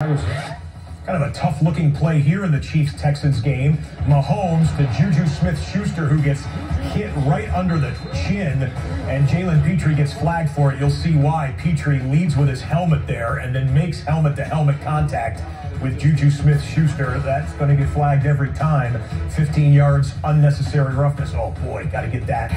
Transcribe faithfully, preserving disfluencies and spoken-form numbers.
It was kind of a tough-looking play here in the Chiefs-Texans game. Mahomes to Juju Smith-Schuster, who gets hit right under the chin, and Jaylen Petrie gets flagged for it. You'll see why. Petrie leads with his helmet there and then makes helmet-to-helmet contact with Juju Smith-Schuster. That's going to get flagged every time. fifteen yards, unnecessary roughness. Oh, boy, got to get that.